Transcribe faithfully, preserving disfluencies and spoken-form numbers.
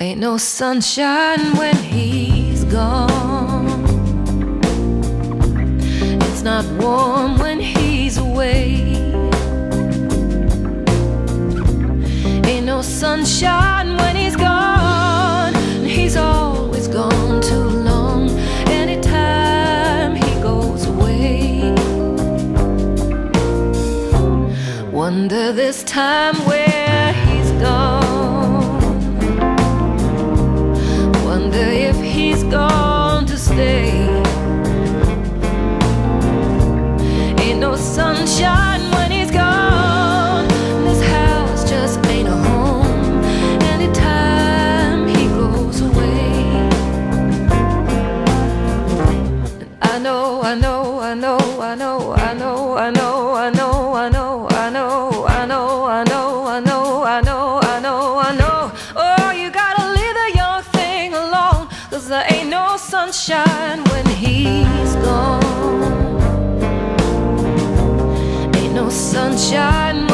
Ain't no sunshine when he's gone. It's not warm when he's away. Ain't no sunshine when he's gone. He's always gone too long. Anytime he goes away, wonder this time where he's gone. Wonder if he's gone to stay. Ain't no sunshine when he's gone. This house just ain't a home. Anytime he goes away. And I know, I know, I know, I know, I know, I know, I know, I know, I know, I know, I know, I know, I know, I know, I know. Oh, you gotta leave the young thing alone, 'cause there ain't no sunshine when he's gone. Sunshine.